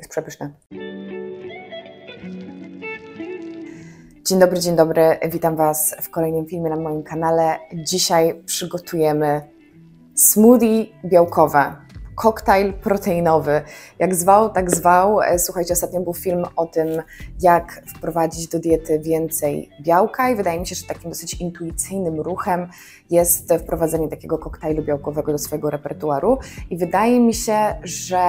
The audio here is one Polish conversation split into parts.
Jest przepyszne. Dzień dobry, witam Was w kolejnym filmie na moim kanale. Dzisiaj przygotujemy smoothie białkowe, koktajl proteinowy. Jak zwał, tak zwał. Słuchajcie, ostatnio był film o tym, jak wprowadzić do diety więcej białka i wydaje mi się, że takim dosyć intuicyjnym ruchem jest wprowadzenie takiego koktajlu białkowego do swojego repertuaru i wydaje mi się, że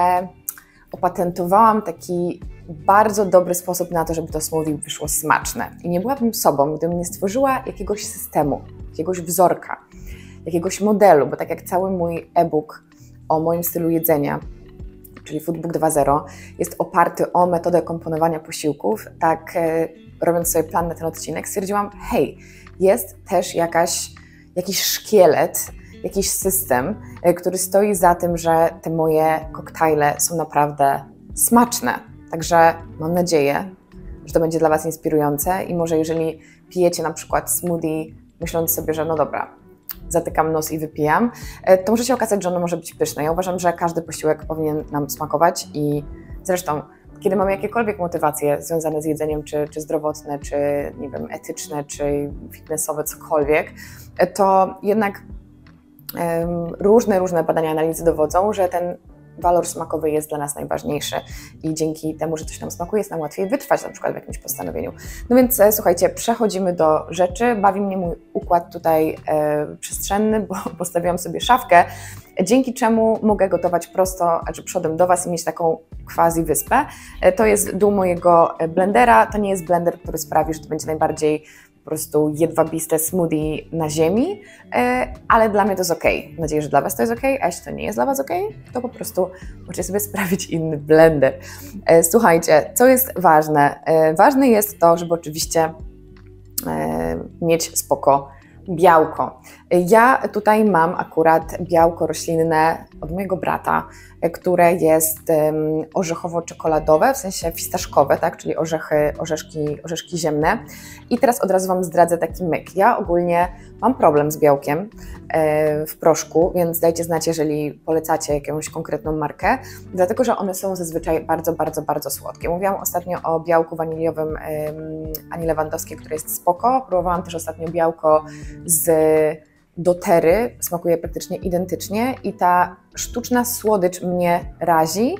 opatentowałam taki bardzo dobry sposób na to, żeby to smoothie wyszło smaczne. I nie byłabym sobą, gdybym nie stworzyła jakiegoś systemu, jakiegoś wzorka, jakiegoś modelu, bo tak jak cały mój e-book o moim stylu jedzenia, czyli Foodbook 2.0, jest oparty o metodę komponowania posiłków, tak robiąc sobie plan na ten odcinek, stwierdziłam, hej, jest też jakiś szkielet, jakiś system, który stoi za tym, że te moje koktajle są naprawdę smaczne. Także mam nadzieję, że to będzie dla Was inspirujące i może jeżeli pijecie na przykład smoothie, myśląc sobie, że no dobra, zatykam nos i wypijam, to może się okazać, że ono może być pyszne. Ja uważam, że każdy posiłek powinien nam smakować i zresztą, kiedy mamy jakiekolwiek motywacje związane z jedzeniem, czy zdrowotne, czy nie wiem, etyczne, czy fitnessowe, cokolwiek, to jednak różne badania, analizy dowodzą, że ten walor smakowy jest dla nas najważniejszy i dzięki temu, że coś nam smakuje, jest nam łatwiej wytrwać na przykład w jakimś postanowieniu. No więc słuchajcie, przechodzimy do rzeczy. Bawi mnie mój układ tutaj przestrzenny, bo postawiłam sobie szafkę, dzięki czemu mogę gotować prosto, znaczy przodem do Was i mieć taką quasi wyspę. To jest dół mojego blendera, to nie jest blender, który sprawi, że to będzie najbardziej po prostu jedwabiste smoothie na ziemi, ale dla mnie to jest ok. Mam nadzieję, że dla Was to jest ok, a jeśli to nie jest dla Was ok, to po prostu możecie sobie sprawić inny blender. Słuchajcie, co jest ważne? Ważne jest to, żeby oczywiście mieć spoko białko. Ja tutaj mam akurat białko roślinne od mojego brata, które jest orzechowo-czekoladowe, w sensie fistaszkowe, tak? Czyli orzeszki ziemne. I teraz od razu Wam zdradzę taki myk. Ja ogólnie mam problem z białkiem w proszku, więc dajcie znać, jeżeli polecacie jakąś konkretną markę, dlatego że one są zazwyczaj bardzo, bardzo, bardzo słodkie. Mówiłam ostatnio o białku waniliowym Ani Lewandowskiej, które jest spoko. Próbowałam też ostatnio białko z dotery, smakuje praktycznie identycznie i ta sztuczna słodycz mnie razi,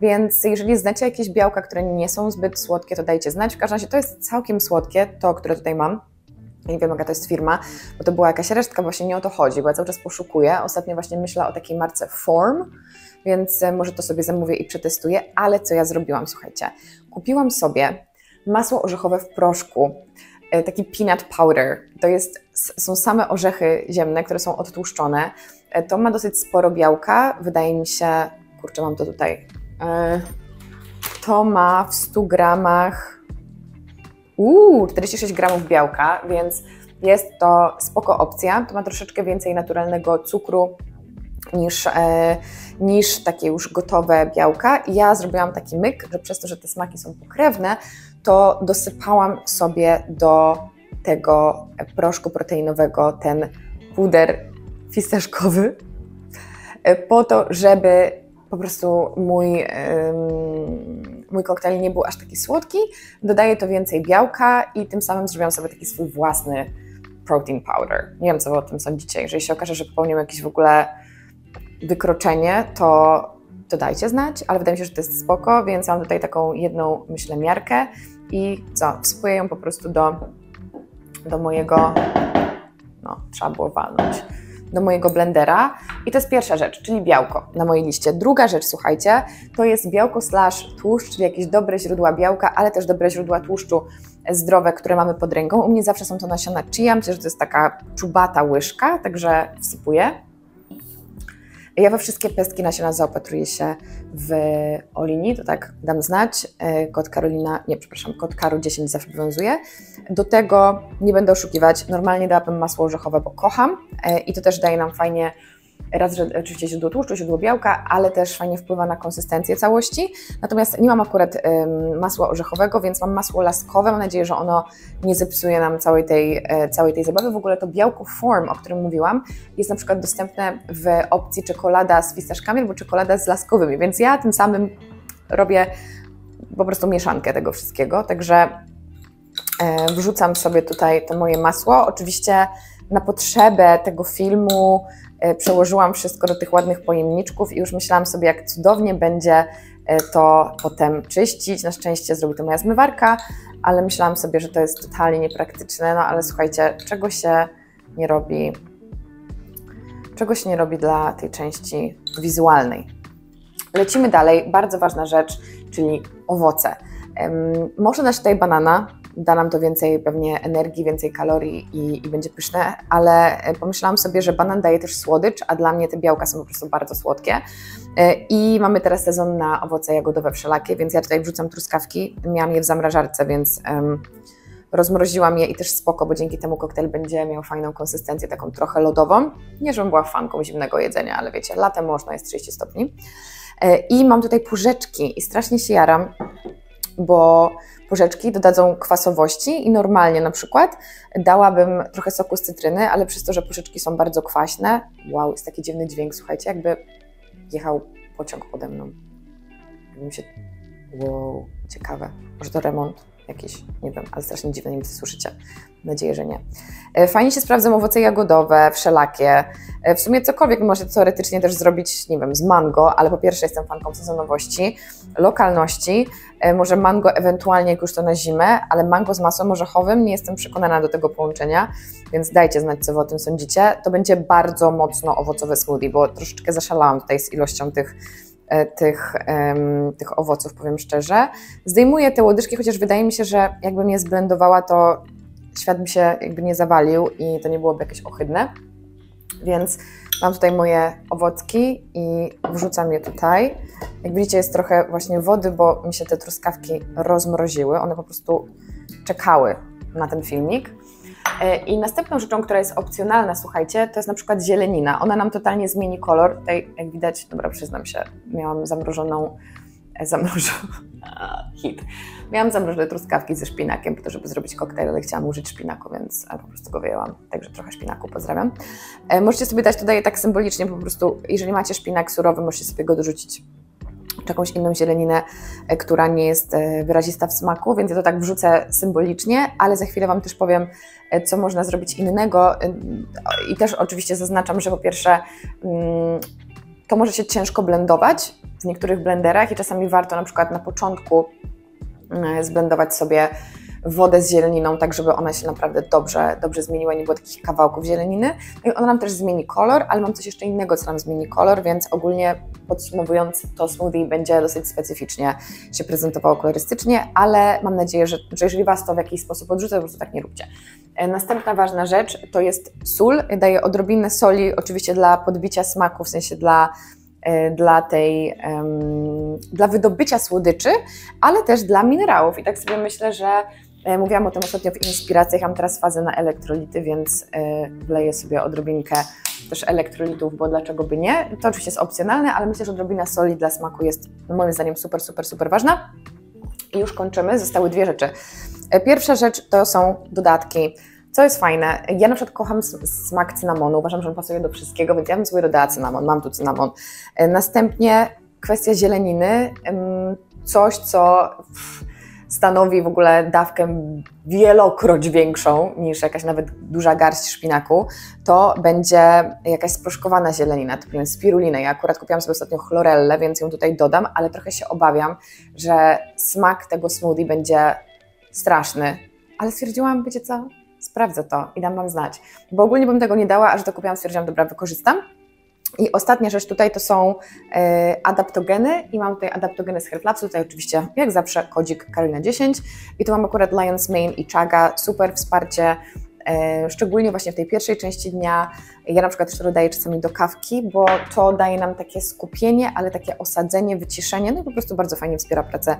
więc jeżeli znacie jakieś białka, które nie są zbyt słodkie, to dajcie znać. W każdym razie to jest całkiem słodkie, to, które tutaj mam. Nie wiem, jaka to jest firma, bo to była jakaś resztka, właśnie nie o to chodzi, bo ja cały czas poszukuję. Ostatnio właśnie myślę o takiej marce Form, więc może to sobie zamówię i przetestuję, ale co ja zrobiłam, słuchajcie. Kupiłam sobie masło orzechowe w proszku, taki peanut powder. To są same orzechy ziemne, które są odtłuszczone. To ma dosyć sporo białka, wydaje mi się, kurczę, mam to tutaj. To ma w 100 gramach 46 gramów białka, więc jest to spoko opcja. To ma troszeczkę więcej naturalnego cukru niż takie już gotowe białka. I ja zrobiłam taki myk, że przez to, że te smaki są pokrewne, to dosypałam sobie do tego proszku proteinowego ten puder fistaszkowy po to, żeby po prostu mój koktajl nie był aż taki słodki. Dodaję to więcej białka i tym samym zrobiłam sobie taki swój własny protein powder. Nie wiem, co wy o tym sądzicie. Jeżeli się okaże, że popełniłam jakieś w ogóle wykroczenie, to dajcie znać, ale wydaje mi się, że to jest spoko, więc mam tutaj taką jedną, myślę, miarkę i co, wsypuję ją po prostu do mojego, no trzeba było walnąć, do mojego blendera i to jest pierwsza rzecz, czyli białko na mojej liście. Druga rzecz, słuchajcie, to jest białko / tłuszcz, czyli jakieś dobre źródła białka, ale też dobre źródła tłuszczu zdrowe, które mamy pod ręką. U mnie zawsze są to nasiona chia, myślę, że to jest taka czubata łyżka, także wsypuję. Ja we wszystkie pestki nasiona zaopatruję się w Olini, to tak dam znać. Kod Karolina, nie, przepraszam, kod Karu10 zawsze obowiązuje. Do tego nie będę oszukiwać, normalnie dałabym masło orzechowe, bo kocham i to też daje nam fajnie, raz, że oczywiście źródło tłuszczu, źródło białka, ale też fajnie wpływa na konsystencję całości. Natomiast nie mam akurat masła orzechowego, więc mam masło laskowe. Mam nadzieję, że ono nie zepsuje nam całej tej zabawy. W ogóle to białko Form, o którym mówiłam, jest na przykład dostępne w opcji czekolada z fistaszkami albo czekolada z laskowymi, więc ja tym samym robię po prostu mieszankę tego wszystkiego. Także wrzucam sobie tutaj to moje masło. Oczywiście na potrzebę tego filmu przełożyłam wszystko do tych ładnych pojemniczków i już myślałam sobie, jak cudownie będzie to potem czyścić. Na szczęście zrobi to moja zmywarka, ale myślałam sobie, że to jest totalnie niepraktyczne. No ale słuchajcie, czego się nie robi dla tej części wizualnej. Lecimy dalej, bardzo ważna rzecz, czyli owoce. Może dać tutaj banana, da nam to więcej pewnie energii, więcej kalorii i będzie pyszne, ale pomyślałam sobie, że banan daje też słodycz, a dla mnie te białka są po prostu bardzo słodkie. I mamy teraz sezon na owoce jagodowe wszelakie, więc ja tutaj wrzucam truskawki, miałam je w zamrażarce, więc rozmroziłam je i też spoko, bo dzięki temu koktajl będzie miał fajną konsystencję, taką trochę lodową. Nie, żebym była fanką zimnego jedzenia, ale wiecie, latem można, jest 30 stopni. I mam tutaj porzeczki i strasznie się jaram, bo porzeczki dodadzą kwasowości i normalnie na przykład dałabym trochę soku z cytryny, ale przez to, że porzeczki są bardzo kwaśne, wow, jest taki dziwny dźwięk, słuchajcie, jakby jechał pociąg pode mną. Jakbym się... wow, ciekawe, może to remont jakiś, nie wiem, ale strasznie dziwne, nie wiem, co słyszycie. Mam nadzieję, że nie. Fajnie się sprawdzą owoce jagodowe, wszelakie. W sumie cokolwiek może teoretycznie też zrobić, nie wiem, z mango, ale po pierwsze jestem fanką sezonowości, lokalności, może mango ewentualnie, jak już to na zimę, ale mango z masłem orzechowym, nie jestem przekonana do tego połączenia, więc dajcie znać, co wy o tym sądzicie. To będzie bardzo mocno owocowe smoothie, bo troszeczkę zaszalałam tutaj z ilością tych owoców, powiem szczerze. Zdejmuję te łodyżki, chociaż wydaje mi się, że jakbym je zblendowała, to świat mi się jakby nie zawalił i to nie byłoby jakieś ohydne. Więc mam tutaj moje owocki i wrzucam je tutaj. Jak widzicie, jest trochę właśnie wody, bo mi się te truskawki rozmroziły. One po prostu czekały na ten filmik. I następną rzeczą, która jest opcjonalna, słuchajcie, to jest na przykład zielenina. Ona nam totalnie zmieni kolor. Tutaj, jak widać, dobra, przyznam się, miałam zamrożone truskawki ze szpinakiem po to, żeby zrobić koktajl, ale chciałam użyć szpinaku, więc po prostu go wyjęłam, także trochę szpinaku, pozdrawiam. Możecie sobie dać, to daję tak symbolicznie, po prostu jeżeli macie szpinak surowy, możecie sobie go dorzucić czy jakąś inną zieleninę, która nie jest wyrazista w smaku, więc ja to tak wrzucę symbolicznie, ale za chwilę Wam też powiem, co można zrobić innego i też oczywiście zaznaczam, że po pierwsze to może się ciężko blendować w niektórych blenderach i czasami warto na przykład na początku zblendować sobie wodę z zieleniną, tak żeby ona się naprawdę dobrze zmieniła, nie było takich kawałków zieleniny. No i ona nam też zmieni kolor, ale mam coś jeszcze innego, co nam zmieni kolor, więc ogólnie podsumowując, to smoothie będzie dosyć specyficznie się prezentowało kolorystycznie, ale mam nadzieję, że jeżeli Was to w jakiś sposób odrzuca, po prostu tak nie róbcie. Następna ważna rzecz to jest sól. Daję odrobinę soli, oczywiście dla podbicia smaku, w sensie dla wydobycia słodyczy, ale też dla minerałów. I tak sobie myślę, że mówiłam o tym ostatnio w inspiracjach, mam teraz fazę na elektrolity, więc wleję sobie odrobinkę też elektrolitów, bo dlaczego by nie? To oczywiście jest opcjonalne, ale myślę, że odrobina soli dla smaku jest moim zdaniem super ważna. I już kończymy, zostały dwie rzeczy. Pierwsza rzecz to są dodatki. Co jest fajne, ja na przykład kocham smak cynamonu, uważam, że on pasuje do wszystkiego, więc ja bym sobie dodała cynamon, mam tu cynamon. Następnie kwestia zieleniny, coś, co stanowi w ogóle dawkę wielokroć większą niż jakaś nawet duża garść szpinaku, to będzie jakaś sproszkowana zielenina, typu spirulinę. Ja akurat kupiłam sobie ostatnio chlorellę, więc ją tutaj dodam, ale trochę się obawiam, że smak tego smoothie będzie straszny, ale stwierdziłam, wiecie co? Sprawdzę to i dam Wam znać, bo ogólnie bym tego nie dała, aż to kupiłam, stwierdziłam, dobra, wykorzystam. I ostatnia rzecz tutaj to są adaptogeny i mam tutaj adaptogeny z Health Labsu, tutaj oczywiście jak zawsze kodzik Karolina 10 i tu mam akurat Lion's Mane i Chaga, super wsparcie, szczególnie właśnie w tej pierwszej części dnia. Ja na przykład też to dodaję czasami do kawki, bo to daje nam takie skupienie, ale takie osadzenie, wyciszenie, no i po prostu bardzo fajnie wspiera pracę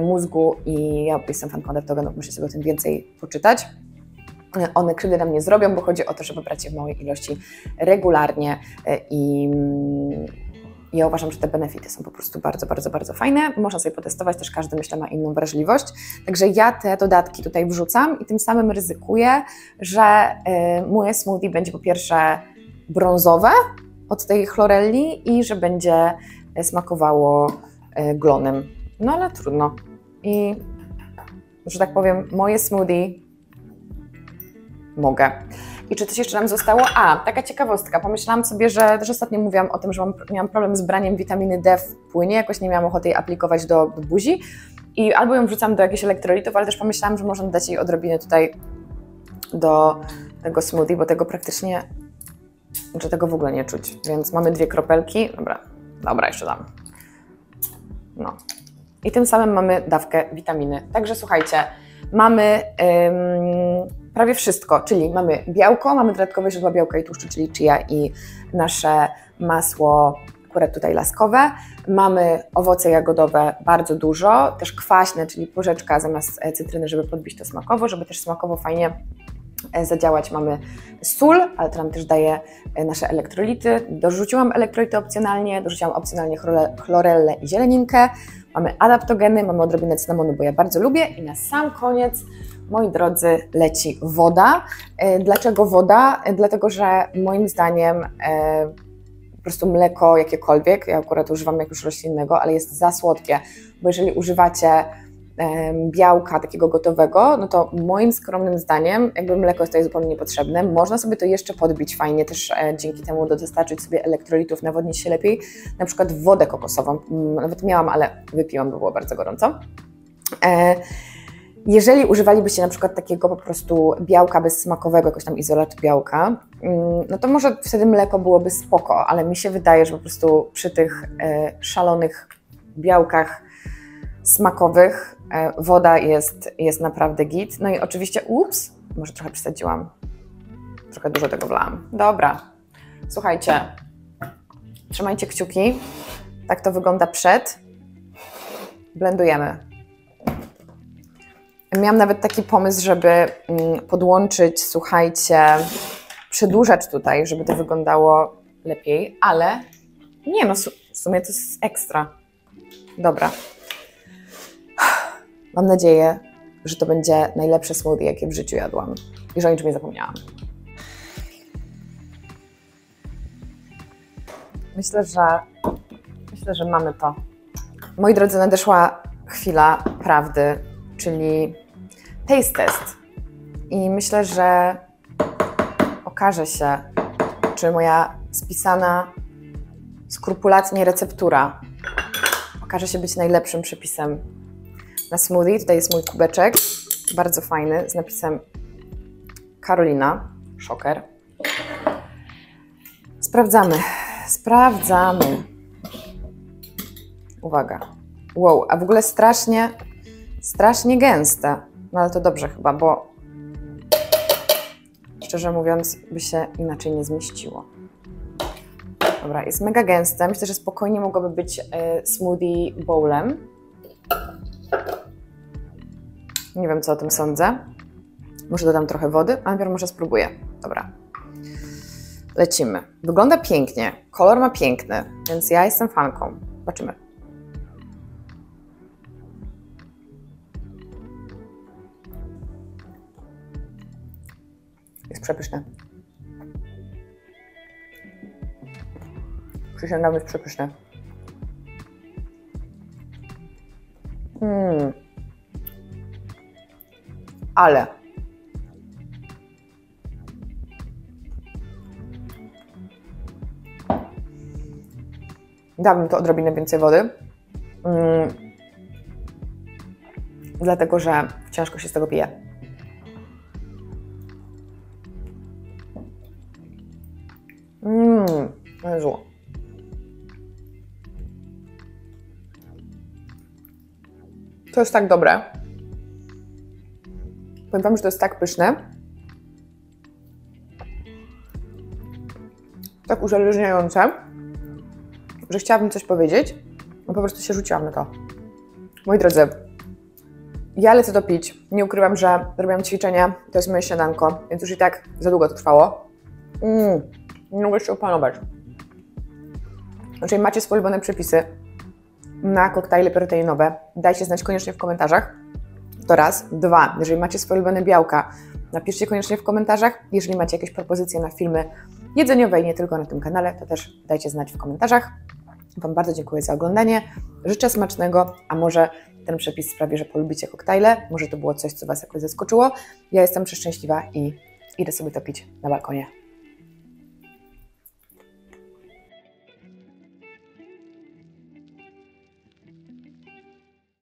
mózgu i ja jestem fanką adaptogenów, muszę sobie o tym więcej poczytać. One krzywdy nam nie zrobią, bo chodzi o to, żeby brać je w małej ilości regularnie i ja uważam, że te benefity są po prostu bardzo fajne. Można sobie potestować, też każdy, myślę, ma inną wrażliwość. Także ja te dodatki tutaj wrzucam i tym samym ryzykuję, że moje smoothie będzie po pierwsze brązowe od tej chlorelli i że będzie smakowało glonem. No ale trudno. i, że tak powiem, moje smoothie mogę. I czy coś jeszcze nam zostało? A, taka ciekawostka. Pomyślałam sobie, że też ostatnio mówiłam o tym, że miałam problem z braniem witaminy D w płynie, jakoś nie miałam ochoty jej aplikować do buzi i albo ją wrzucam do jakichś elektrolitów, ale też pomyślałam, że można dać jej odrobinę tutaj do tego smoothie, bo tego praktycznie, że tego w ogóle nie czuć. Więc mamy 2 kropelki. Dobra, jeszcze dam. No. I tym samym mamy dawkę witaminy. Także słuchajcie, mamy prawie wszystko, czyli mamy białko, mamy dodatkowe źródła białka i tłuszczu, czyli chia i nasze masło, akurat tutaj laskowe. Mamy owoce jagodowe bardzo dużo, też kwaśne, czyli porzeczka zamiast cytryny, żeby podbić to smakowo, żeby też smakowo fajnie zadziałać. Mamy sól, ale to nam też daje nasze elektrolity. Dorzuciłam elektrolity opcjonalnie, dorzuciłam opcjonalnie chlorellę i zieleninkę. Mamy adaptogeny, mamy odrobinę cynamonu, bo ja bardzo lubię. I na sam koniec, moi drodzy, leci woda. Dlaczego woda? Dlatego, że moim zdaniem po prostu mleko jakiekolwiek, ja akurat używam jak już roślinnego, ale jest za słodkie, bo jeżeli używacie białka takiego gotowego, no to moim skromnym zdaniem jakby mleko jest tutaj zupełnie niepotrzebne. Można sobie to jeszcze podbić fajnie, też dzięki temu dostarczyć sobie elektrolitów, nawodnić się lepiej, na przykład wodę kokosową, nawet miałam, ale wypiłam, bo było bardzo gorąco. Jeżeli używalibyście na przykład takiego po prostu białka bezsmakowego, jakoś tam izolatu białka, no to może wtedy mleko byłoby spoko, ale mi się wydaje, że po prostu przy tych szalonych białkach smakowych woda jest naprawdę git. No i oczywiście, ups, może trochę przesadziłam, trochę dużo tego wlałam. Dobra, słuchajcie, trzymajcie kciuki, tak to wygląda przed, blendujemy. Miałam nawet taki pomysł, żeby podłączyć, słuchajcie, przedłużacz tutaj, żeby to wyglądało lepiej, ale nie, no w sumie to jest ekstra. Dobra. Mam nadzieję, że to będzie najlepsze smoothie, jakie w życiu jadłam i że o niczym nie zapomniałam. Myślę, że mamy to. Moi drodzy, nadeszła chwila prawdy, czyli taste test. I myślę, że okaże się, czy moja spisana skrupulatnie receptura okaże się być najlepszym przepisem na smoothie. Tutaj jest mój kubeczek, bardzo fajny, z napisem Karolina, szoker. Sprawdzamy. Uwaga. Wow, a w ogóle strasznie gęste, no ale to dobrze chyba, bo szczerze mówiąc by się inaczej nie zmieściło. Dobra, jest mega gęste, myślę, że spokojnie mogłoby być smoothie bowlem. Nie wiem, co o tym sądzę. Może dodam trochę wody, a najpierw może spróbuję. Dobra, lecimy. Wygląda pięknie, kolor ma piękny, więc ja jestem fanką. Zobaczymy. Jest przepyszne. Przysięgam, jest przepyszne. Ale dałbym tu odrobinę więcej wody, dlatego że ciężko się z tego pije. Zło. To jest tak dobre. Powiem wam, że to jest tak pyszne. Tak uzależniające, że chciałabym coś powiedzieć, no po prostu się rzuciłam na to. Moi drodzy, ja lecę to pić. Nie ukrywam, że robiłam ćwiczenia, to jest moje śniadanko, więc już i tak za długo to trwało. Nie mogę się opanować. Jeżeli macie swoje ulubione przepisy na koktajle proteinowe, dajcie znać koniecznie w komentarzach. To raz. Dwa, jeżeli macie swoje ulubione białka, napiszcie koniecznie w komentarzach. Jeżeli macie jakieś propozycje na filmy jedzeniowe i nie tylko na tym kanale, to też dajcie znać w komentarzach. Wam bardzo dziękuję za oglądanie. Życzę smacznego, a może Ten przepis sprawi, że polubicie koktajle. Może to było coś, co Was jakoś zaskoczyło. Ja jestem przeszczęśliwa i idę sobie to pić na balkonie.